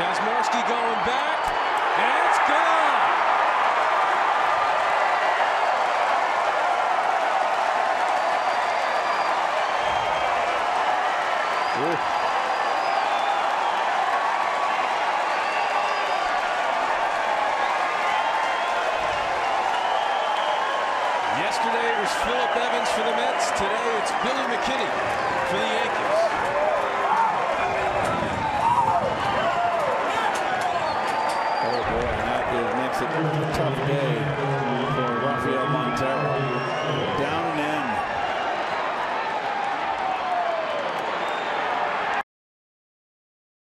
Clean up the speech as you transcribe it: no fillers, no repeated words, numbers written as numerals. Kaczmarski going back, and it's gone. Yesterday it was Phillip Evans for the Mets. Today it's Billy McKinney for the Yankees. Oh boy, that makes it a tough day for Rafael Montero.